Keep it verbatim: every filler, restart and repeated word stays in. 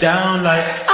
down like